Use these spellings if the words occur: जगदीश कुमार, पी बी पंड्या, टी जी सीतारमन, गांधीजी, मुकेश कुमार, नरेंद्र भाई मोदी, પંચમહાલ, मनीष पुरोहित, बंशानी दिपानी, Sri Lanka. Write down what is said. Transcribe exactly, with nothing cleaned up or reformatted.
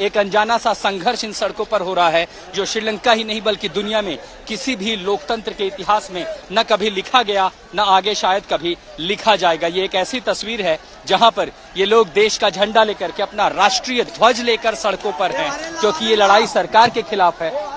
एक अनजाना सा संघर्ष इन सड़कों पर हो रहा है जो श्रीलंका ही नहीं बल्कि दुनिया में किसी भी लोकतंत्र के इतिहास में न कभी लिखा गया न आगे शायद कभी लिखा जाएगा। ये एक ऐसी तस्वीर है जहां पर ये लोग देश का झंडा लेकर के, अपना राष्ट्रीय ध्वज लेकर सड़कों पर हैं, क्योंकि ये लड़ाई सरकार के खिलाफ है।